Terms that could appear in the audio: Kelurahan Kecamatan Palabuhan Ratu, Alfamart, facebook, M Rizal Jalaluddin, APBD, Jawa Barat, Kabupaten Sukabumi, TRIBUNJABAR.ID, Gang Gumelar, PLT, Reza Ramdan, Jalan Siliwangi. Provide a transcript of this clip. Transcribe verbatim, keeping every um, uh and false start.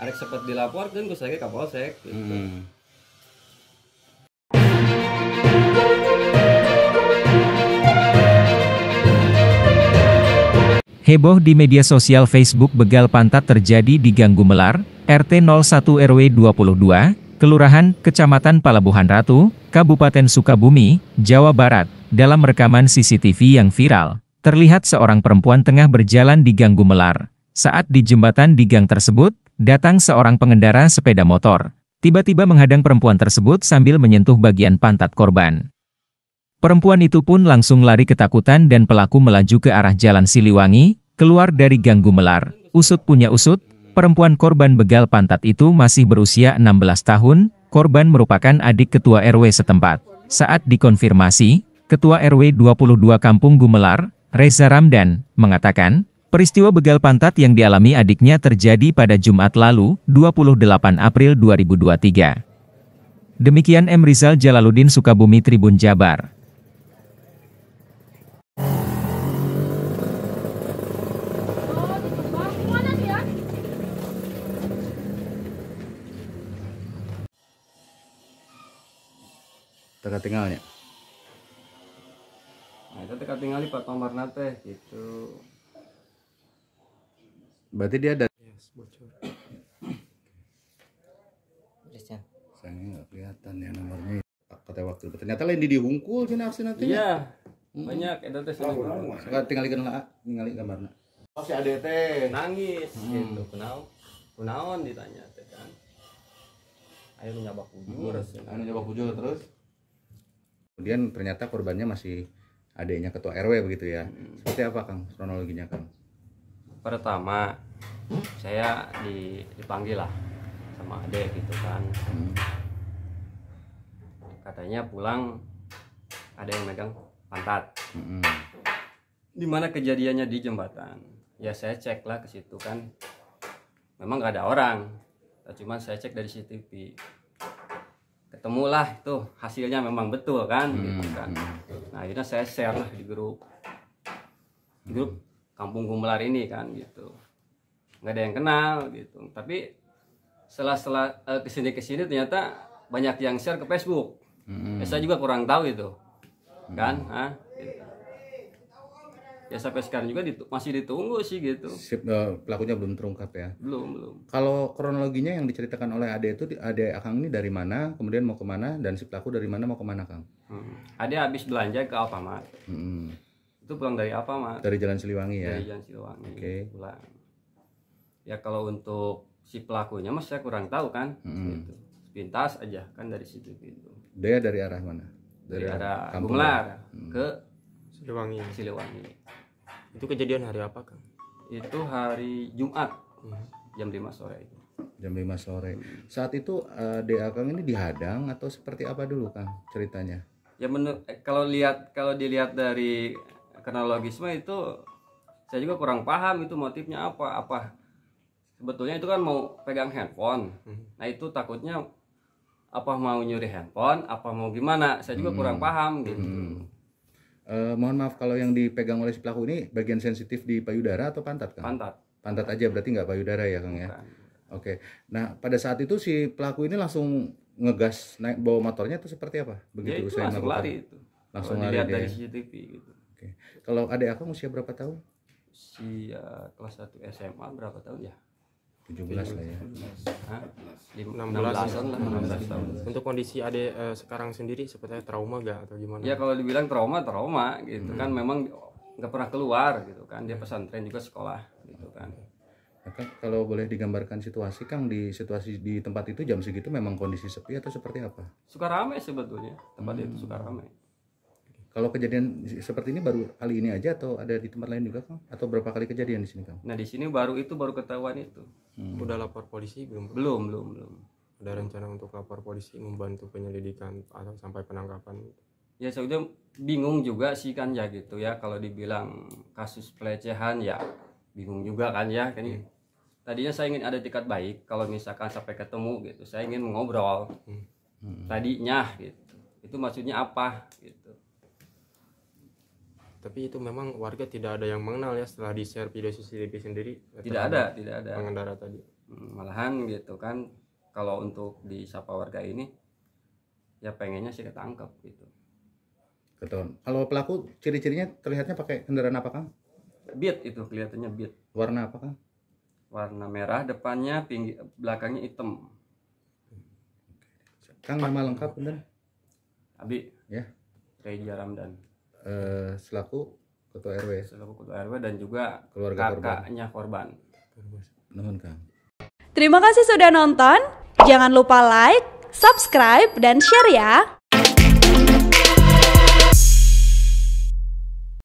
Arek sempat dilaporkan ke saya ke Polsek gitu. Hmm. Heboh di media sosial Facebook begal pantat terjadi di Gang Gumelar, R T nol satu R W dua puluh dua, Kelurahan Kecamatan Palabuhan Ratu, Kabupaten Sukabumi, Jawa Barat. Dalam rekaman C C T V yang viral, terlihat seorang perempuan tengah berjalan di Gang Gumelar. Saat di jembatan di gang tersebut, datang seorang pengendara sepeda motor. Tiba-tiba menghadang perempuan tersebut sambil menyentuh bagian pantat korban. Perempuan itu pun langsung lari ketakutan dan pelaku melaju ke arah Jalan Siliwangi, keluar dari Gang Gumelar. Usut punya usut, perempuan korban begal pantat itu masih berusia enam belas tahun, korban merupakan adik ketua R W setempat. Saat dikonfirmasi, ketua R W dua puluh dua Kampung Gumelar, Reza Ramdan, mengatakan, peristiwa begal pantat yang dialami adiknya terjadi pada Jumat lalu, dua puluh delapan April dua ribu dua puluh tiga. Demikian M Rizal Jalaluddin, Sukabumi, Tribun Jabar. Tengah tinggalnya. Nah, itu tengah tinggal di Pak Tomar Nate gitu. Berarti dia ada. Yes, bocor. Terusnya. Sayangnya nggak kelihatan ya nomornya. Kata waktu. Ternyata lain di dihungkul cina aksi nantinya. Iya. Hmm. Banyak. Ada tes. Sekarang tinggal kenal, tinggal gambarnya. Oh si A D T nangis hmm. gitu. Kenal, kenaon ditanya teh kan. Ayo nyabak bujur. Hmm. Ayo nyabak bujur terus. Kemudian ternyata korbannya masih adiknya ketua R W begitu ya. Seperti apa Kang kronologinya Kang? Pertama saya di, dipanggil lah sama adik gitu kan. Hmm. Katanya pulang ada yang megang pantat. Hmm. Di mana kejadiannya di jembatan. Ya saya cek lah ke situ kan. Memang nggak ada orang. Cuman saya cek dari C C T V. Ketemulah itu hasilnya memang betul kan, hmm, gitu kan. Nah akhirnya saya share lah di grup, di grup Kampung Gumelar ini kan gitu. Nggak ada yang kenal gitu. Tapi setelah-setelah eh, kesini-kesini ternyata banyak yang share ke Facebook. Hmm. Ya, saya juga kurang tahu itu, hmm. kan. Nah, gitu. Ya sampai sekarang juga ditu masih ditunggu sih gitu. Sip, pelakunya belum terungkap ya? Belum, belum. Kalau kronologinya yang diceritakan oleh Ade itu, Ade Akang ini dari mana, kemudian mau kemana, dan si pelaku dari mana mau kemana Kang? Hmm. Ade habis belanja ke Alfamart. Hmm. Itu pulang dari Alfamart. Dari Jalan Siliwangi ya? Dari Jalan Siliwangi. Oke. Okay. Pulang. Ya kalau untuk si pelakunya mas saya kurang tahu kan. Hmm. Gitu. Pintas aja kan dari situ gitu. Dia dari arah mana? Dari, dari arah Gumelar hmm. ke Siliwangi. Siliwangi. Itu kejadian hari apa Kang? Itu hari Jumat jam lima sore itu. Jam lima sore. Saat itu uh, D A Kang ini dihadang atau seperti apa dulu Kang ceritanya? Ya menurut kalau lihat kalau dilihat dari kronologisme itu saya juga kurang paham itu motifnya apa apa. Sebetulnya itu kan mau pegang handphone. Nah, itu takutnya apa mau nyuri handphone, apa mau gimana? Saya juga hmm. kurang paham gitu. Hmm. Uh, mohon maaf kalau yang dipegang oleh si pelaku ini bagian sensitif di payudara atau pantat Kang? Pantat. Pantat aja berarti nggak payudara ya Kang ya? Bukan. Oke. Nah pada saat itu si pelaku ini langsung ngegas naik bawa motornya itu seperti apa? Begitu ya, itu langsung melakukan. Lari itu. Langsung kalau lari dilihat dia. Dari C C T V gitu. Oke. Kalau adik aku usia berapa tahun? Usia kelas satu S M A berapa tahun ya? tujuh belas lah ya. enam belas tahun. Untuk kondisi adik eh, sekarang sendiri sepertinya trauma gak atau gimana? Ya kalau dibilang trauma trauma gitu hmm. kan memang nggak pernah keluar gitu kan dia pesantren juga sekolah gitu kan. Maka, kalau boleh digambarkan situasi Kang di situasi di tempat itu jam segitu memang kondisi sepi atau seperti apa? Suka ramai sebetulnya tempat hmm. itu suka ramai. Kalau kejadian seperti ini baru kali ini aja atau ada di tempat lain juga Kang? Atau berapa kali kejadian di sini Kang? Nah di sini baru itu baru ketahuan itu. Hmm. Udah lapor polisi belum? Belum belum belum. Ada rencana untuk lapor polisi membantu penyelidikan atau sampai penangkapan? Ya saya udah bingung juga sih kan ya gitu ya kalau dibilang kasus pelecehan ya bingung juga kan ya kan. Hmm. Tadinya saya ingin ada tiket baik kalau misalkan sampai ketemu gitu saya ingin mengobrol. Hmm. Hmm. Tadinya gitu itu maksudnya apa gitu. Tapi itu memang warga tidak ada yang mengenal ya setelah di-share video C C T V sendiri. Tidak ada, tidak ada. Pengendara tadi. Malahan gitu kan, kalau untuk disapa warga ini ya pengennya sih ketangkap gitu. Betul. Kalau pelaku ciri-cirinya terlihatnya pakai kendaraan apa, Kang? Beat itu kelihatannya beat. Warna apa, Kang? Warna merah, depannya pinggir, belakangnya hitam. Kang, nama lengkap bener? Abi. Ya. Reza Ramdan. Uh, selaku ketua R W. Selaku ketua R W dan juga keluarga kakaknya korban. Nuhun, Kang. Terima kasih sudah nonton. Jangan lupa like, subscribe, dan share ya.